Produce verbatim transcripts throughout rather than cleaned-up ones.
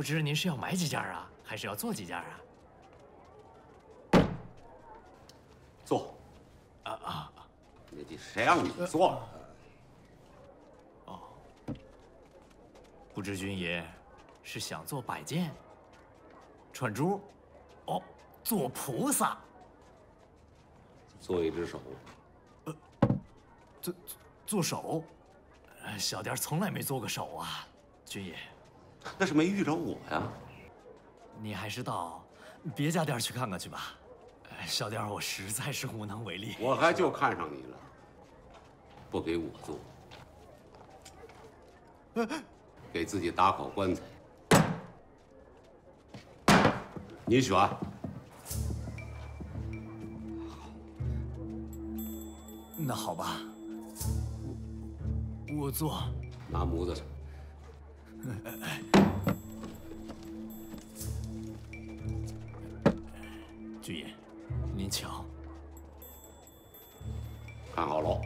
不知您是要买几件啊，还是要做几件啊？做。啊啊！你谁让你做了？哦，不知军爷是想做摆件、串珠，哦，做菩萨，做一只手。 做做手，小店从来没做过手啊，军爷。那是没遇着我呀。你还是到别家店去看看去吧，小店我实在是无能为力。我还就看上你了，不给我做，给自己打口棺材。你选。 那好吧，我我做拿模子去。军爷，您瞧，看好了。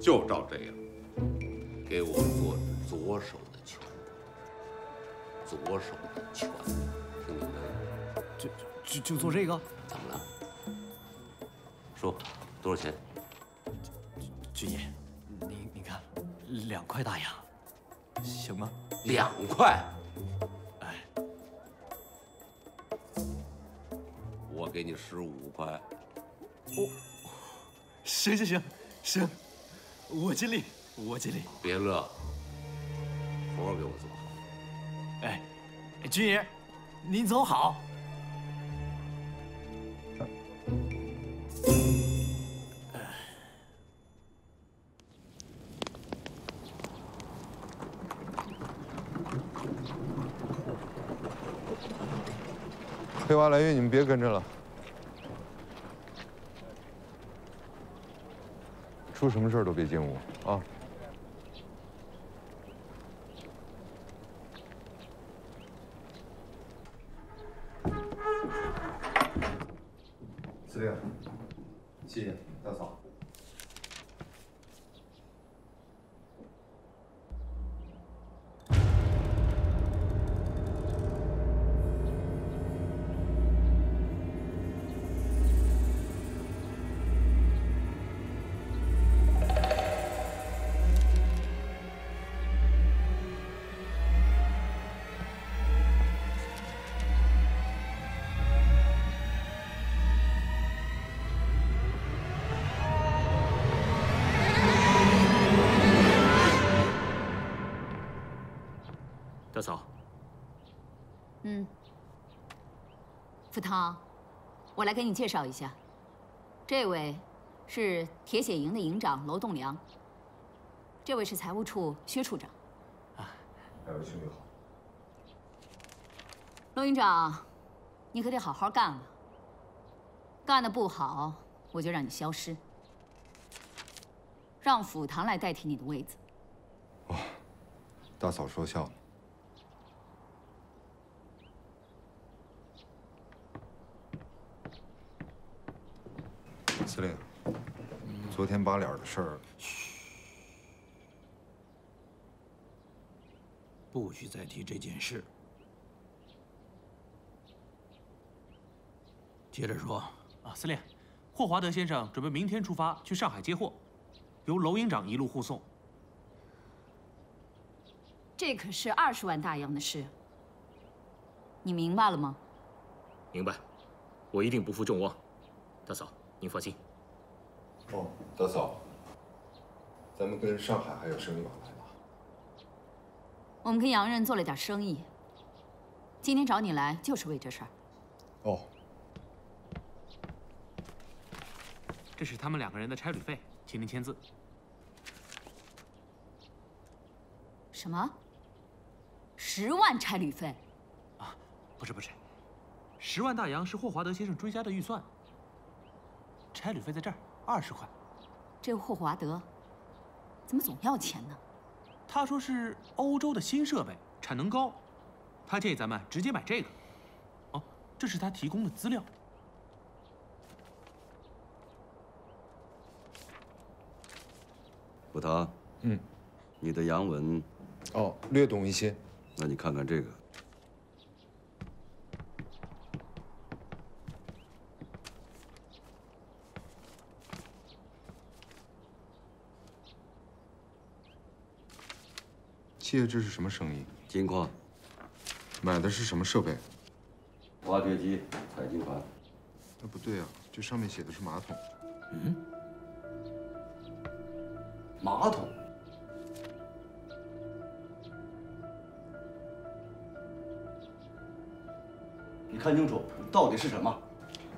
就照这样，给我做左手的拳。 左手的拳，听明白？就就就做这个？怎么了？说，多少钱？军爷，您您看，两块大洋，行吗？两块？哎，我给你十五块。哦，行行行行，我尽力，我尽力。别乐，活给我做。 哎，军爷，您走好。黑娃来月，你们别跟着了。出什么事儿都别进屋啊！ 司令，谢谢大嫂。大嫂，嗯，福涛，我来给你介绍一下，这位是铁血营的营长娄栋梁，这位是财务处薛处长。啊，两位兄弟好。娄营长，你可得好好干了，干得不好，我就让你消失，让府堂来代替你的位子。哇，大嫂说笑了。 司令，昨天八脸的事儿，不许再提这件事。接着说啊，司令，霍华德先生准备明天出发去上海接货，由娄营长一路护送。这可是二十万大洋的事，你明白了吗？明白，我一定不负众望。大嫂，您放心。 哦，大嫂，咱们跟上海还有生意往来吗？我们跟洋人做了点生意，今天找你来就是为这事儿。哦，这是他们两个人的差旅费，请您签字。什么？十万差旅费？啊，不是不是，十万大洋是霍华德先生追加的预算，差旅费在这儿。 二十块，这霍华德怎么总要钱呢？他说是欧洲的新设备，产能高，他建议咱们直接买这个。哦，这是他提供的资料。葡萄，嗯，你的洋文，哦，略懂一些。那你看看这个。 借这是什么生意？金矿，买的是什么设备？挖掘机、采金盘。那不对啊，这上面写的是马桶。嗯，马桶。你看清楚，到底是什么？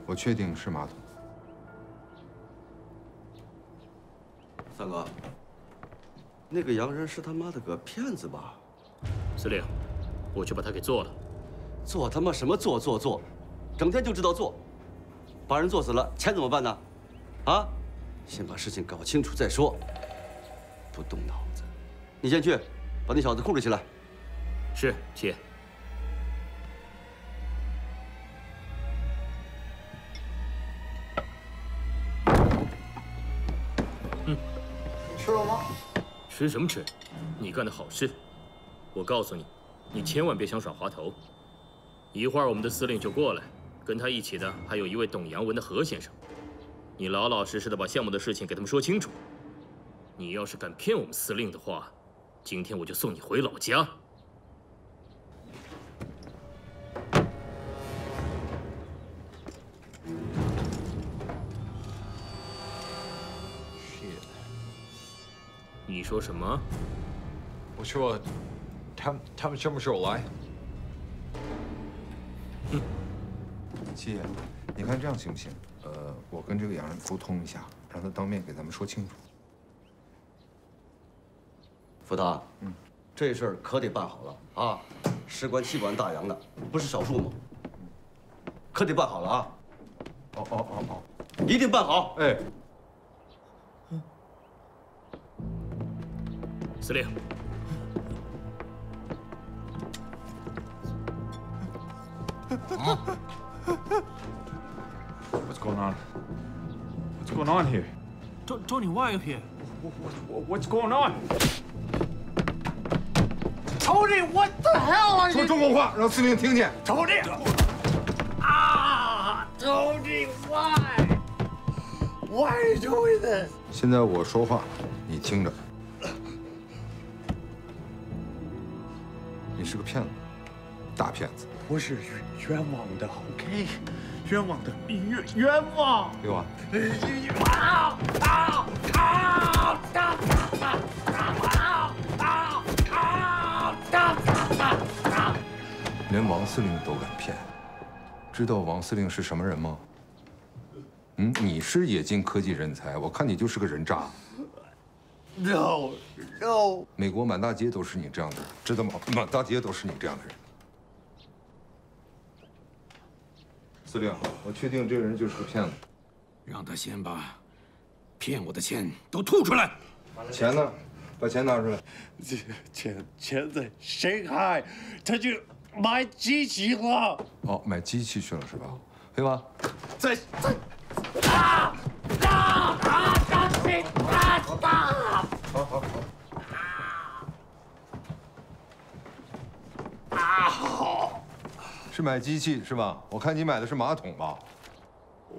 我确定是马桶。三哥。 那个洋人是他妈的个骗子吧？司令，我去把他给做了。做他妈什么做做做，整天就知道做，把人做死了，钱怎么办呢？啊？先把事情搞清楚再说。不动脑子，你先去把那小子控制起来。是，姐。嗯，吃了吗？ 吃什么吃？你干的好事！我告诉你，你千万别想耍滑头。一会儿我们的司令就过来，跟他一起的还有一位懂洋文的何先生。你老老实实的把项目的事情给他们说清楚。你要是敢骗我们司令的话，今天我就送你回老家。是。 你说什么？我说，他们他们什么时候来？嗯，七爷，你看这样行不行？呃，我跟这个洋人沟通一下，让他当面给咱们说清楚。福达，嗯，这事儿可得办好了啊！事关气管大洋的，不是少数吗？可得办好了啊！哦哦哦哦，一定办好！哎。 司令，啊 ？What's going on? What's going on here? Tony, why are you here? What's going on? Tony, what the hell are you? 说中国话，让司令听见。Tony， 啊 ，Tony, why? Why are you doing this? 现在我说话，你听着。 你是个骗子，大骗子！我是冤枉的 ，OK， 冤枉的，冤冤枉！六啊！啊啊啊！打打打！啊啊！打打打！连王司令都敢骗，知道王司令是什么人吗？嗯，你是冶金科技人才，我看你就是个人渣。 No, no！ 美国满大街都是你这样的人，知道吗？满大街都是你这样的人。司令，我确定这个人就是个骗子。让他先把骗我的钱都吐出来。钱呢？把钱拿出来。钱钱在深海，他去买机器了。哦，买机器去了是吧？对吧？在在啊啊啊！谁打打？ 好好好！啊好！是买机器是吧？我看你买的是马桶吧？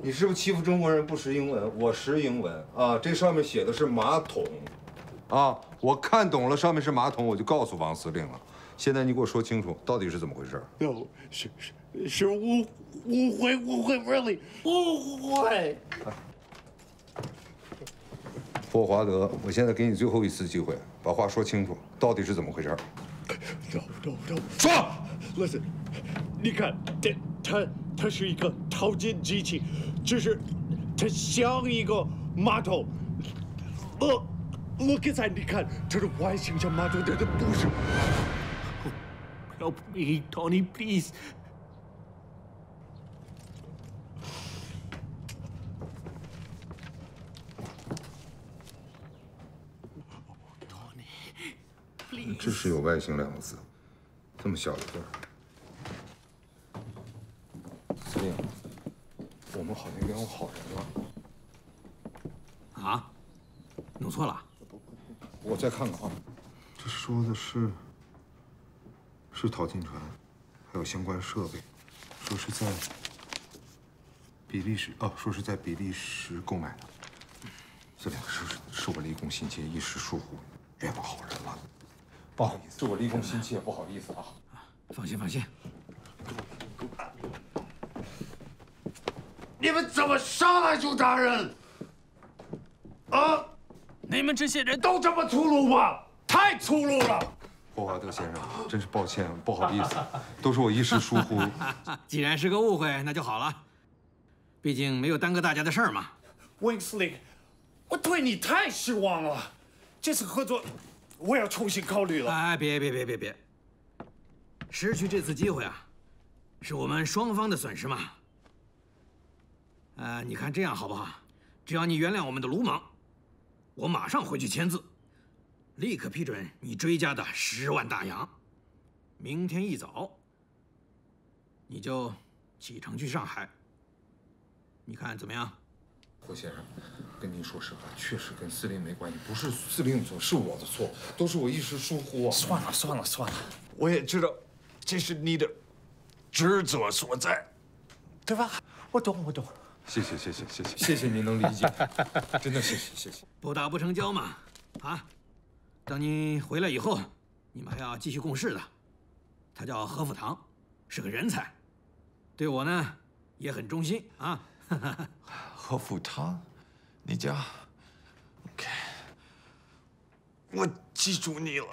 你是不是欺负中国人不识英文？我识英文啊！这上面写的是马桶，啊！我看懂了，上面是马桶，我就告诉王司令了。现在你给我说清楚，到底是怎么回事？有是是是误误会误会 ，really 误会。 霍华德，我现在给你最后一次机会，把话说清楚，到底是怎么回事？No, no, no. 说 ，Listen， 你看，他他他是一个淘金机器，就是它像一个马桶。Look, look inside， 你看它的外形像马桶，但它不是。Help me, Tony, please. 这是有外形两个字，这么小一个。司令，我们好像冤枉好人了。啊？弄错了？我再看看啊。这说的是是淘金船，还有相关设备，说是在比利时哦，说是在比利时购买的。这两个是是我立功心切，一时疏忽，冤枉好人了。不好意思，是我立功心切，不好意思啊。放心，放心。 你们怎么伤害邱大人？啊！你们这些人都这么粗鲁吗？太粗鲁了！霍华德先生，真是抱歉，不好意思，都是我一时疏忽。既然是个误会，那就好了，毕竟没有耽搁大家的事儿嘛。Wingsley， 我对你太失望了，这次合作我要重新考虑了。哎，别别别别别，失去这次机会啊，是我们双方的损失嘛。 呃，你看这样好不好？只要你原谅我们的鲁莽，我马上回去签字，立刻批准你追加的十万大洋。明天一早，你就启程去上海。你看怎么样？霍先生，跟您说实话，确实跟司令没关系，不是司令错，是我的错，都是我一时疏忽啊。算了算了算了，我也知道，这是你的职责所在，对吧？我懂，我懂。 谢谢谢谢谢谢谢谢您能理解，真的谢谢谢谢。不打不成交嘛，啊！等你回来以后，你们还要继续共事的。他叫何福堂，是个人才，对我呢也很忠心啊。何福堂，你叫 OK， 我记住你了。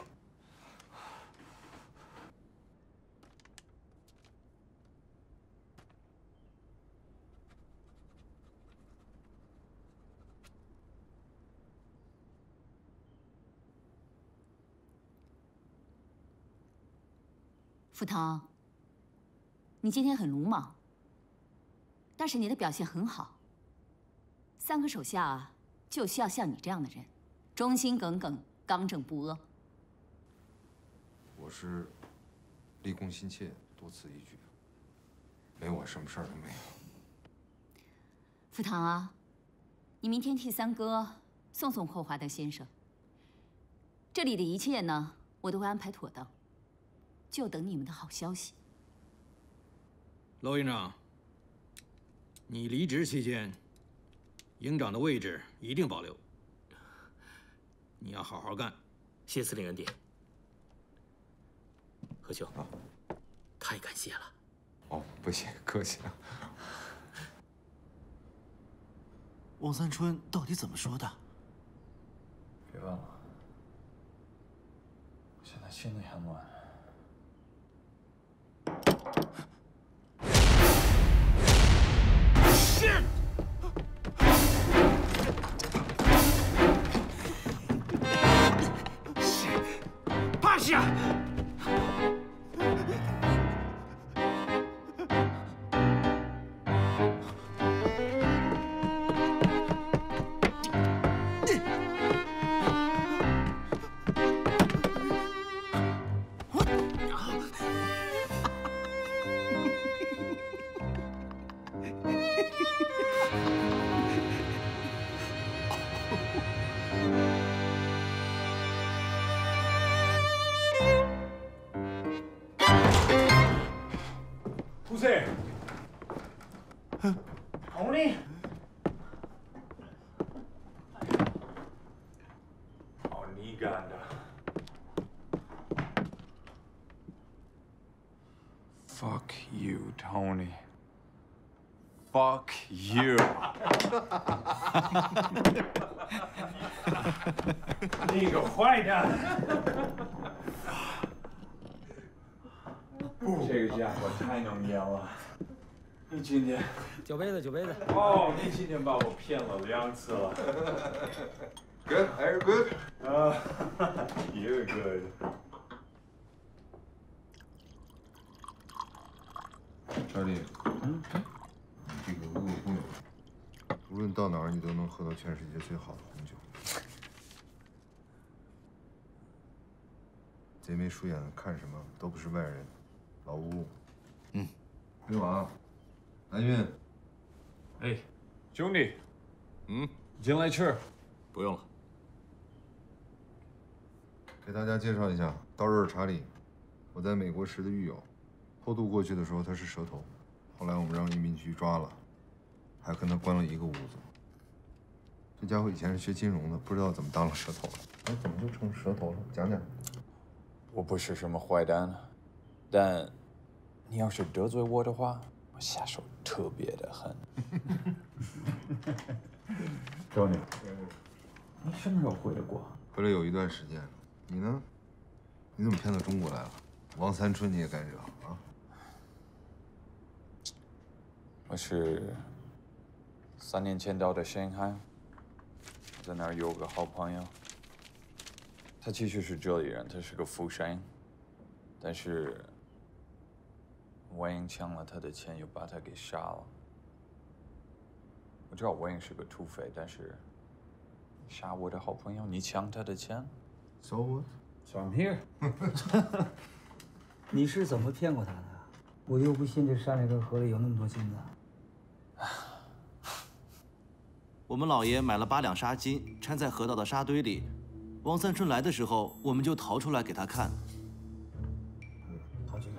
福堂，你今天很鲁莽，但是你的表现很好。三个手下就需要像你这样的人，忠心耿耿，刚正不阿。我是立功心切，多此一举，没我什么事儿都没有。福堂啊，你明天替三哥送送霍华德先生。这里的一切呢，我都会安排妥当。 就等你们的好消息。娄营长，你离职期间，营长的位置一定保留。你要好好干。谢司令恩典，何兄，啊、太感谢了。哦，不谢，客气了。汪三春到底怎么说的？别问了，现在心里还乱。 Shit! 趴下！Fuck you, Tony. Fuck you. 你个坏蛋！这个家伙太能演了。你今天酒杯子，酒杯子。哦，你今天把我骗了两次了。Good, very good. Uh, you're good. 小李，嗯，这个无有不有，无论到哪儿你都能喝到全世界最好的红酒。贼眉鼠眼的看什么都不是外人，老吴。嗯，黑娃，南韵，哎，兄弟，嗯，进来吃，不用了。给大家介绍一下，刀刃查理，我在美国时的狱友。偷渡过去的时候他是蛇头，后来我们让移民局抓了，还跟他关了一个屋子。这家伙以前是学金融的，不知道怎么当了蛇头了。哎，怎么就成蛇头了？讲讲。我不是什么坏蛋，但你要是得罪我的话，我下手特别的狠。Tony， 你什么时候回来过？回来有一段时间了。你呢？你怎么骗到中国来了？王三春你也敢惹啊？我是三年前到的上海，在那儿有个好朋友，他其实是这里人，他是个福建，但是我硬抢了他的钱，又把他给杀了。我知道我也是个土匪，但是杀我的好朋友，你抢他的钱 ，so what? So I'm here. 你是怎么骗过他的？我又不信这山里跟河里有那么多金子。我们老爷买了八两沙金，掺在河道的沙堆里。王三春来的时候，我们就逃出来给他看。淘金，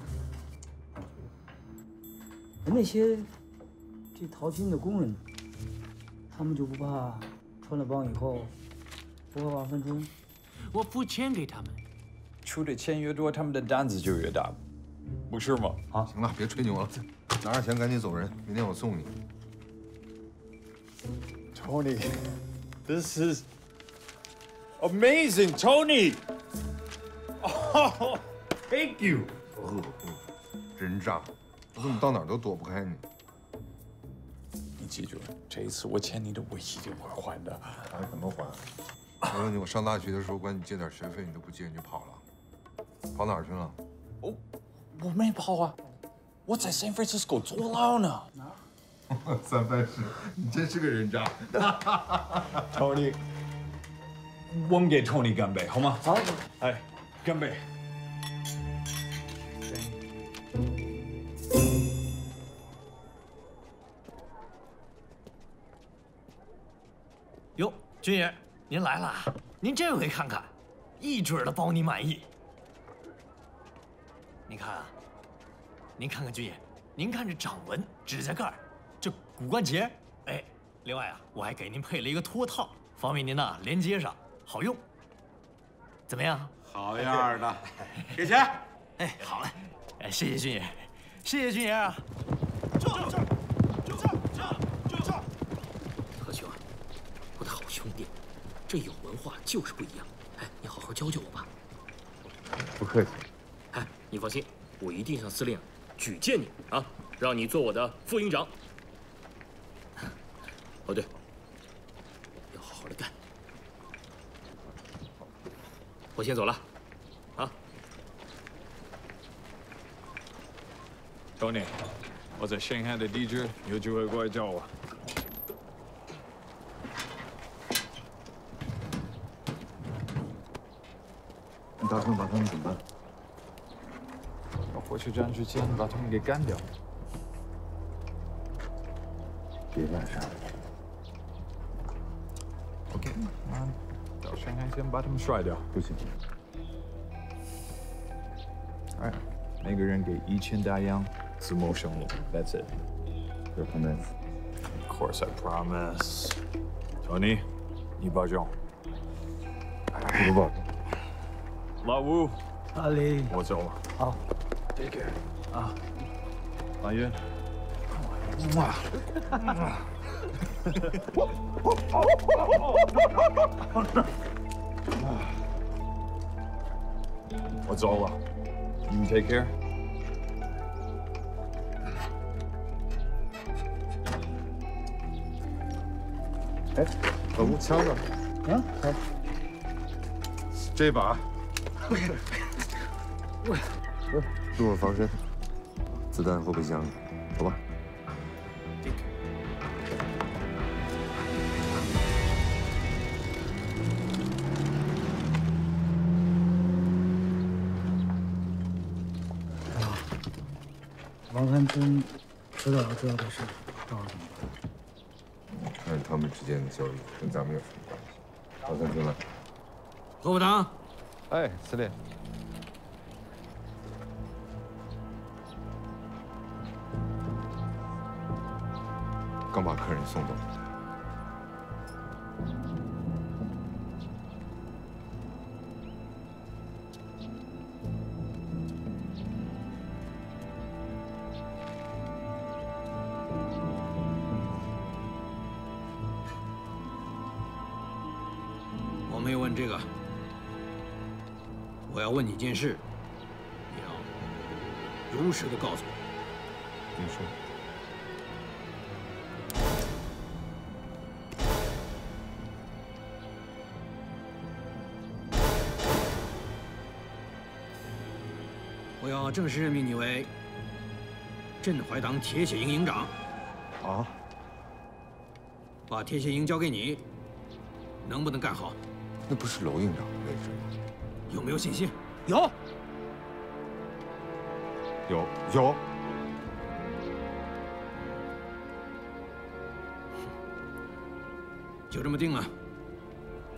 淘金。那些这淘金的工人。 他们就不怕穿了帮以后不怕王三春？我付钱给他们，出的钱越多，他们的担子就越大，不是吗？啊，行了，别吹牛了，拿着钱赶紧走人，明天我送你。Tony, this is amazing, Tony. Oh, thank you. 哦，人渣，我怎么到哪儿都躲不开你？ 记住，这一次我欠你的，我一定会还的。还怎么还？我问你，我上大学的时候管你借点学费，你都不借，你就跑了，跑哪儿去了？我我没跑啊，我在 San Francisco 坐牢呢。三藩市，你真是个人渣。Tony， 我们给 Tony 干杯，好吗？好。哎，干杯。 哟，军爷，您来了，您这回看看，一准的包你满意。您看啊，您看看军爷，您看这掌纹、指甲盖，这骨关节，哎，另外啊，我还给您配了一个托套，方便您呐连接上，好用。怎么样？好样的，给钱。哎，好嘞，哎，谢谢军爷，谢谢军爷啊。这这这这这这。 兄弟，这有文化就是不一样。哎，你好好教教我吧。不客气。哎，你放心，我一定向司令举荐你啊，让你做我的副营长。哦对，要好好的干。我先走了，啊。Tony， 我在上海的地址，有机会过来找我。 打算把他们怎么办？到火车站之前把他们给干掉。别乱杀。OK， 那到上海先把他们甩掉。不行。哎，每个人给一千大洋，自谋生路。That's it. Your promise. Of course, I promise. Tony， 你保重。我不保重。 老吴，阿林，我走了。好 ，take care。啊，马云，哇，我走了，你们 take care。哎，老吴，枪呢？啊，哎，这把。 我我自我防身，子弹后备箱里，走吧。王三春迟早要知道这事，到时候怎么办？看是他们之间的交易，跟咱们有什么关系？王三春来，何部长。哎，司令。 刚把客人送走。我没问这个，我要问你一件事，你要如实的告诉我。你说。 我正式任命你为镇淮党铁血营营长。啊！把铁血营交给你，能不能干好？那不是娄营长的位置吗？有没有信心？有。有有。就这么定了。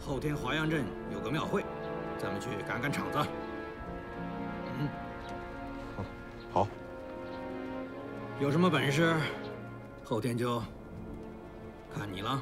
后天华阳镇有个庙会，咱们去赶赶场子。 有什么本事，后天就看你了。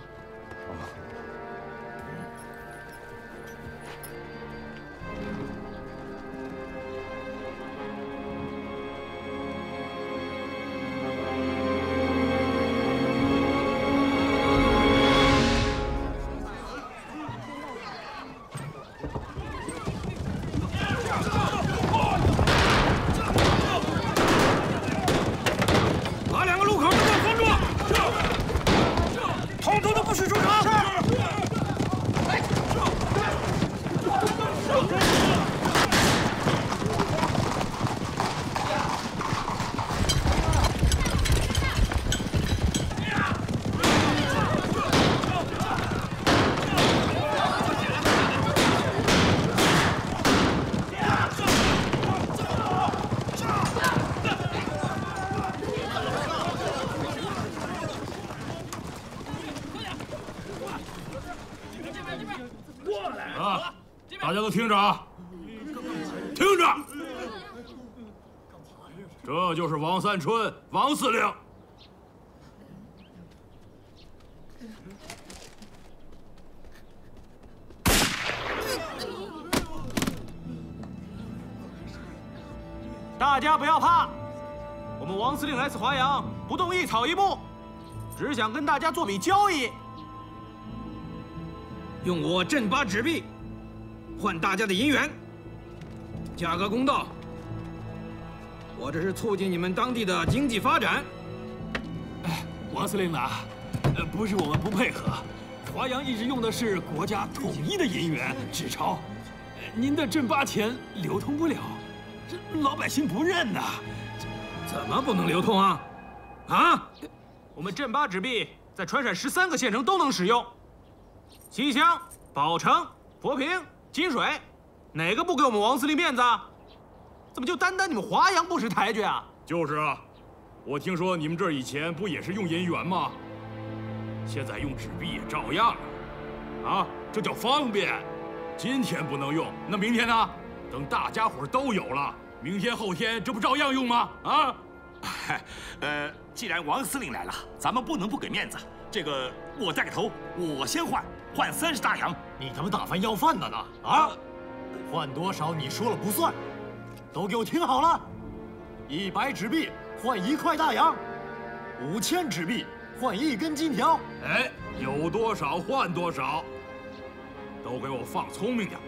听着啊，听着，这就是王三春，王司令。大家不要怕，我们王司令来自华阳，不动一草一木，只想跟大家做笔交易，用我镇八纸币。 换大家的银元，价格公道。我这是促进你们当地的经济发展。哎，王司令啊，呃，不是我们不配合，华阳一直用的是国家统一的银元纸钞，您的镇八钱流通不了，这老百姓不认呐。怎么不能流通啊？啊？我们镇八纸币在川陕十三个县城都能使用，西乡、宝城、佛坪。 金水，哪个不给我们王司令面子？啊？怎么就单单你们华阳不识抬举啊？就是啊，我听说你们这儿以前不也是用银元吗？现在用纸币也照样了，啊，这叫方便。今天不能用，那明天呢？等大家伙都有了，明天后天这不照样用吗？啊，呃，既然王司令来了，咱们不能不给面子。这个我带个头，我先换。 换三十大洋，你他妈打算要饭的呢？啊，换多少你说了不算，都给我听好了：一百纸币换一块大洋，五千纸币换一根金条。哎，有多少换多少，都给我放聪明点。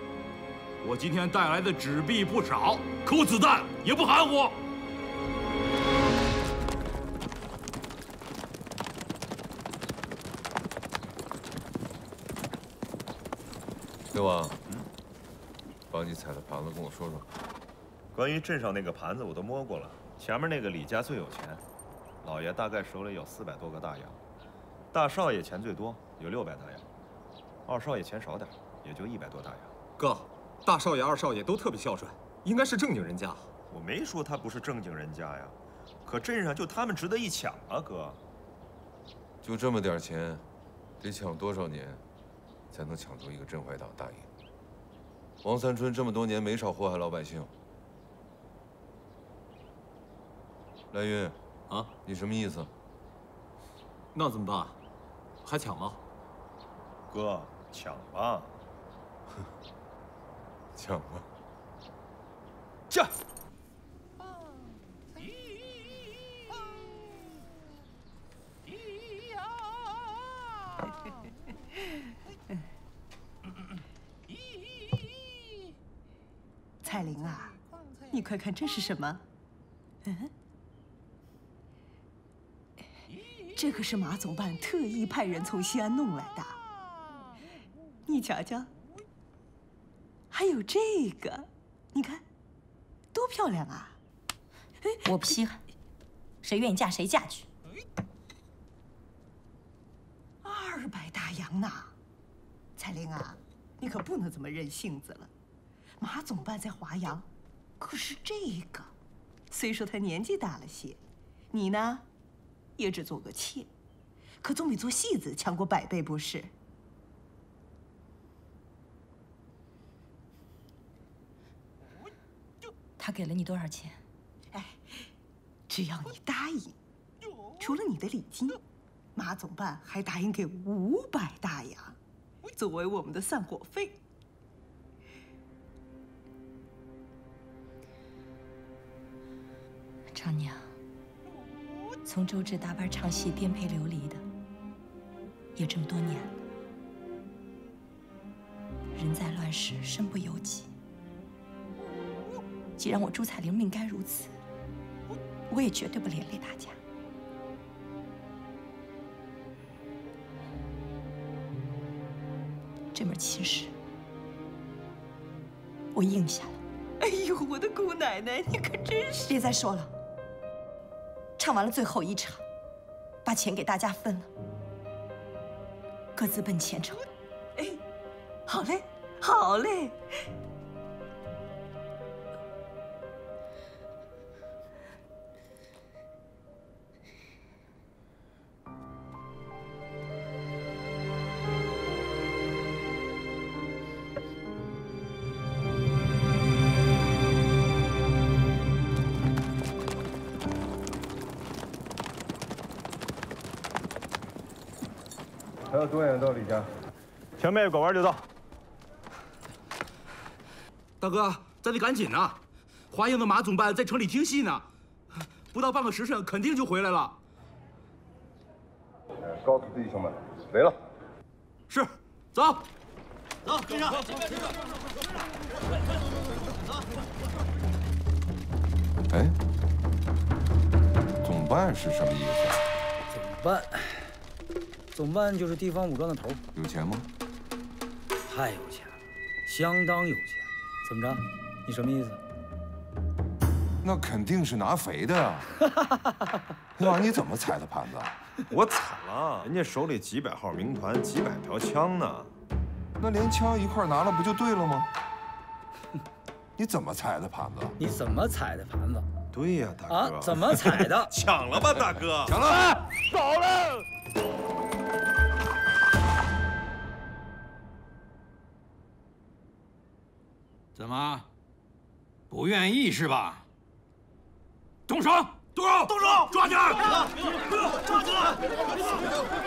我今天带来的纸币不少，可我子弹也不含糊。 刘王，帮你踩的盘子跟我说说。关于镇上那个盘子，我都摸过了。前面那个李家最有钱，老爷大概手里有四百多个大洋，大少爷钱最多，有六百大洋，二少爷钱少点，也就一百多大洋。哥，大少爷、二少爷都特别孝顺，应该是正经人家。我没说他不是正经人家呀，可镇上就他们值得一抢啊，哥。就这么点钱，得抢多少年？ 才能抢出一个镇淮党大营。王三春这么多年没少祸害老百姓。来云，啊，你什么意思？那怎么办？还抢吗？哥，抢吧。抢吧。驾。 彩玲啊，你快看这是什么？嗯，这可是马总办特意派人从西安弄来的。你瞧瞧，还有这个，你看，多漂亮啊！我不稀罕，谁愿意嫁谁嫁去。二百大洋呢，彩玲啊，你可不能这么任性子了。 马总办在华阳，可是这个，虽说他年纪大了些，你呢，也只做个妾，可总比做戏子强过百倍，不是？他给了你多少钱？哎，只要你答应，除了你的礼金，马总办还答应给五百大洋，作为我们的散伙费。 长娘，从周至打板唱戏颠沛流离的，也这么多年了。人在乱世，身不由己。既然我朱彩玲命该如此，我也绝对不连累大家。这门亲事，我应下了。哎呦，我的姑奶奶，你可真是……别再说了。 唱完了最后一场，把钱给大家分了，各自奔前程。哎，好嘞，好嘞。要多远到李家？前面有拐弯就到。大哥，咱得赶紧呐！华阳的马总办在城里听戏呢，不到半个时辰肯定就回来了。告诉弟兄们，没了。是，走，走，跟上。哎，总办是什么意思？总办。 总办就是地方武装的头，有钱吗？太有钱了，相当有钱。怎么着？你什么意思？那肯定是拿肥的呀！那你怎么踩的盘子？我踩了，人家手里几百号名团，几百条枪呢。那连枪一块拿了，不就对了吗？你怎么踩的盘子？你怎么踩的盘子？对呀，大哥。啊，怎么踩的？抢了吧，大哥！抢了，走了。 怎么，不愿意是吧？动手！动手！动手！抓起来！抓起来！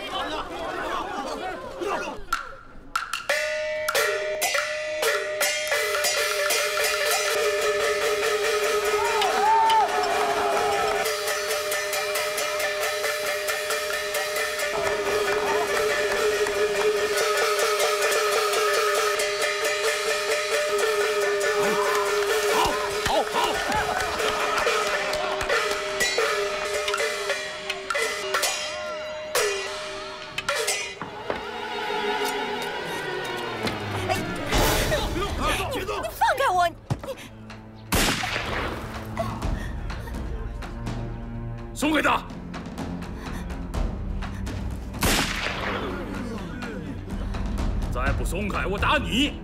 你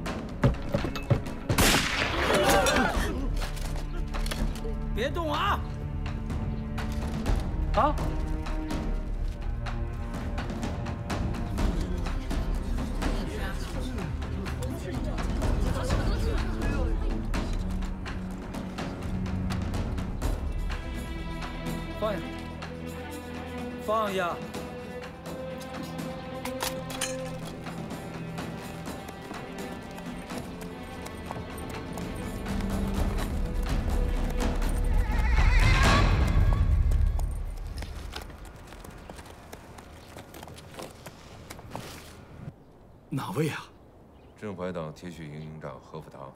别动啊！啊！放下，放下。 哪位啊？镇淮岛铁血营营长何福堂。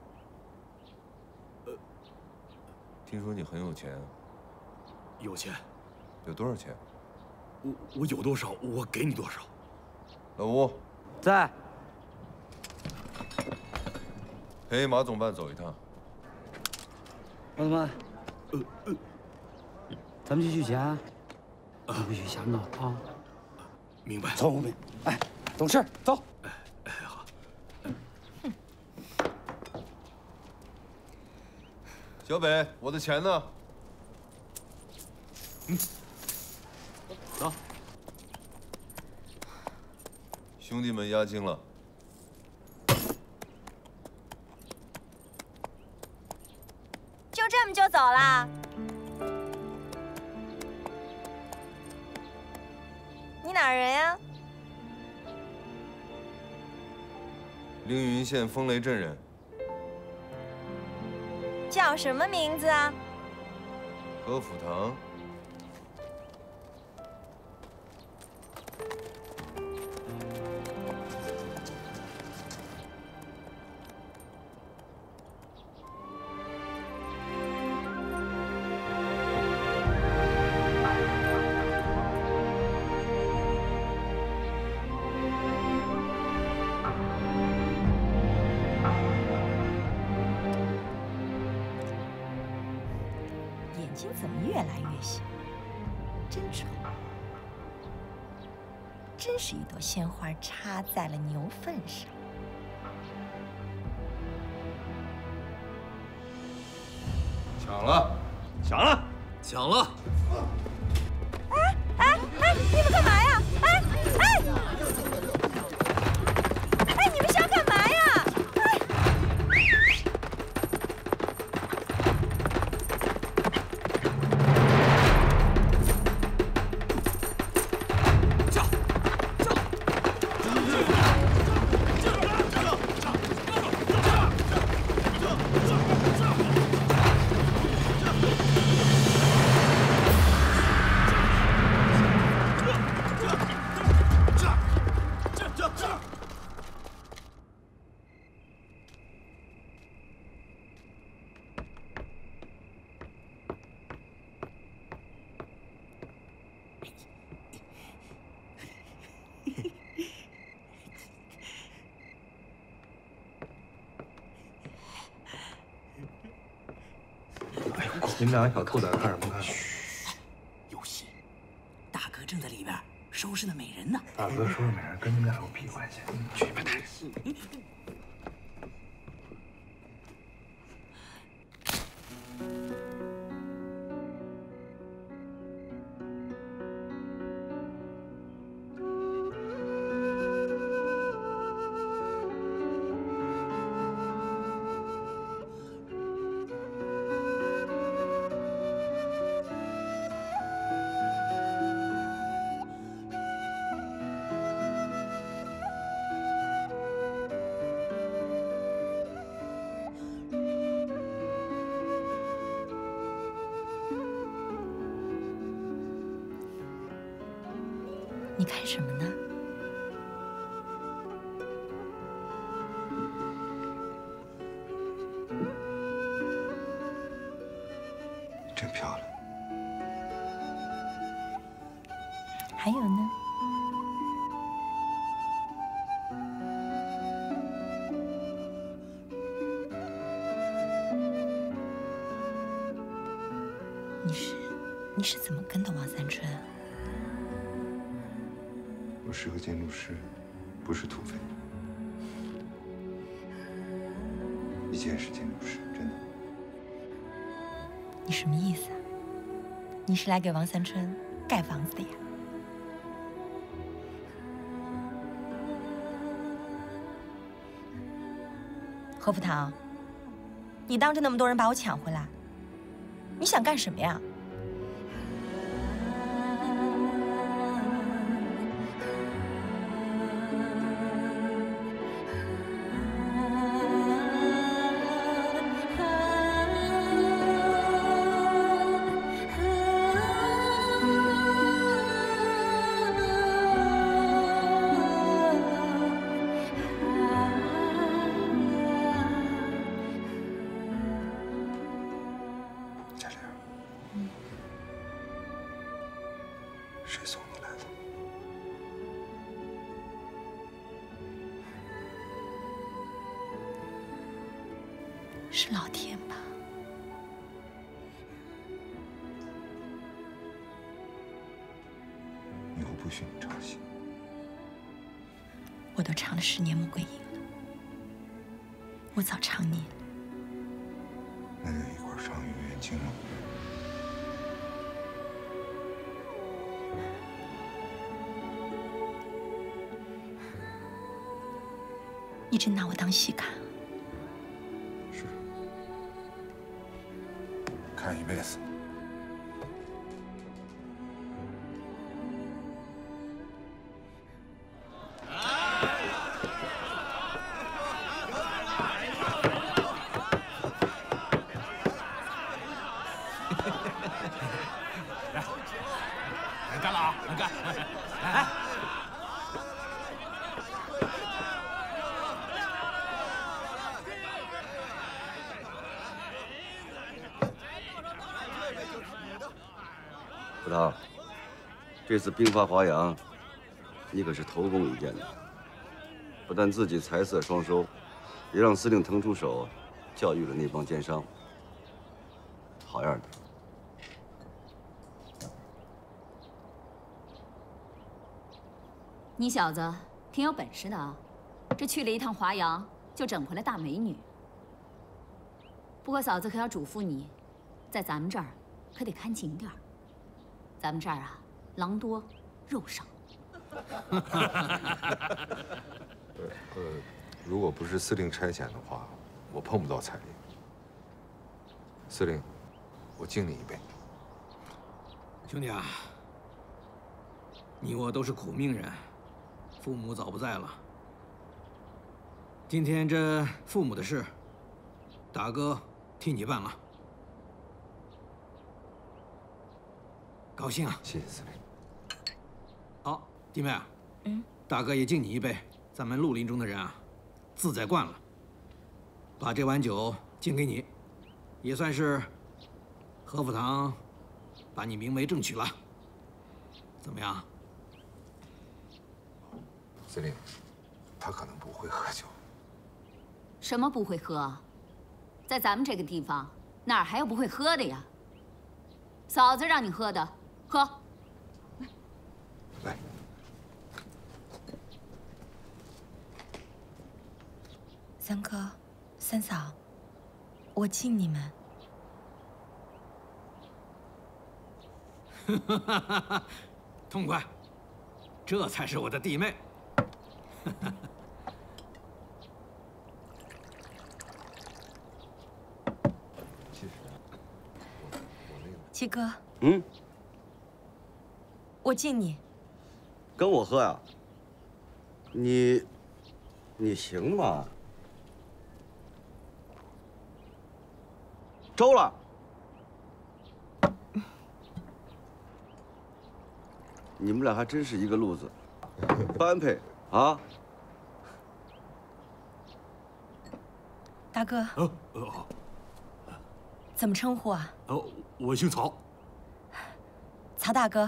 呃，听说你很有钱。有钱？有多少钱？我我有多少，我给你多少。老吴在。陪马总办走一趟。马总办。呃呃，咱们去续弦啊，你不许瞎闹啊。明白。聪明。哎，懂事，走。 小北，我的钱呢？嗯，走。兄弟们押金了。就这么就走啦？你哪人呀？凌云县风雷镇人。 叫什么名字啊？何福堂。鲜花插在了牛粪上。抢了！抢了！抢了！哎哎哎！你们干嘛呀？哎哎！哎，你们是要干嘛呀？哎！叫！ 你们两个小兔崽子看什么看？嘘，有戏！大哥正在里边收拾那美人呢。大哥收拾美人跟你们俩有屁关系？去吧，大人。你看什么呢？真漂亮。还有呢？你是你是怎么跟的王三春啊？ 我是个建筑师，不是土匪。以前是建筑师，真的。你什么意思啊？你是来给王三春盖房子的呀？何福堂，你当着那么多人把我抢回来，你想干什么呀？是老天吧？以后不许你唱戏。我都唱了十年《穆桂英》了，我早唱腻了。那就一块儿唱《玉院惊梦》。 一直拿我当戏看，是看一辈子。来，能干了啊，能干！来。 葡萄，这次兵发华阳，你可是头功一件的，不但自己财色双收，也让司令腾出手教育了那帮奸商。好样的！你小子挺有本事的啊，这去了一趟华阳就整回来大美女。不过嫂子可要嘱咐你，在咱们这儿可得看紧点儿。 咱们这儿啊，狼多肉少。呃，如果不是司令差遣的话，我碰不到彩玲。司令，我敬你一杯。兄弟啊，你我都是苦命人，父母早不在了。今天这父母的事，大哥替你办了。 高兴啊！谢谢司令。好，弟妹啊，嗯，大哥也敬你一杯。咱们绿林中的人啊，自在惯了，把这碗酒敬给你，也算是何福堂把你明媒正娶了。怎么样？司令，他可能不会喝酒。什么不会喝？在咱们这个地方，哪儿还有不会喝的呀？嫂子让你喝的。 喝，来，三哥、三嫂，我敬你们。哈哈哈哈！痛快，这才是我的弟妹。哈哈。其实，我我那个七哥，嗯。 我敬你，跟我喝呀、啊？你，你行吗？周了，你们俩还真是一个路子，般配啊！大哥，哦哦，怎么称呼啊？哦，我姓曹，曹大哥。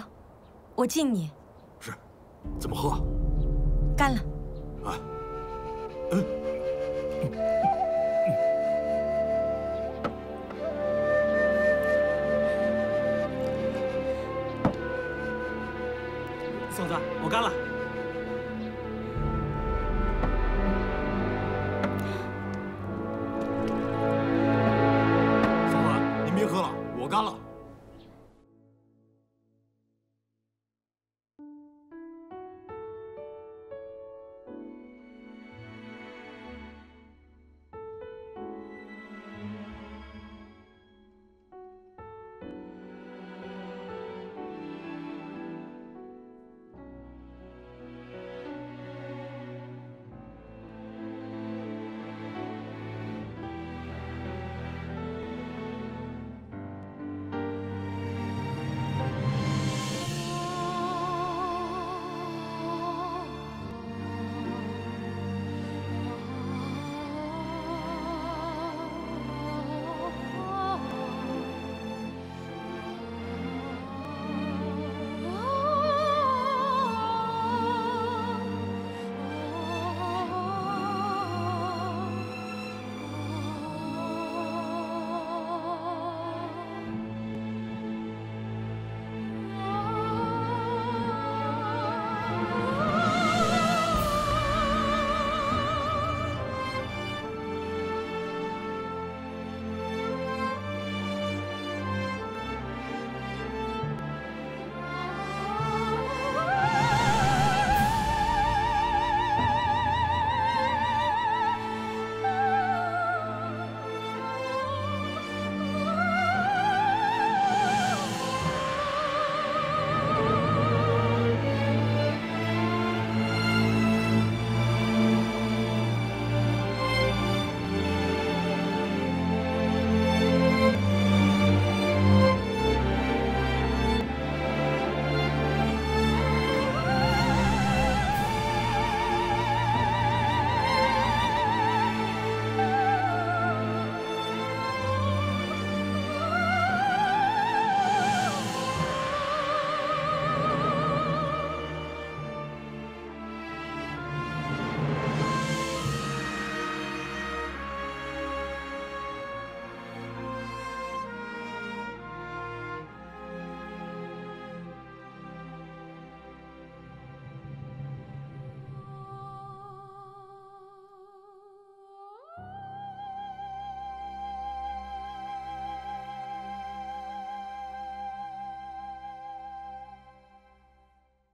我敬你，是，怎么喝、啊？干了！啊，嗯，嫂子，我干了。嫂子，您别喝了，我干了。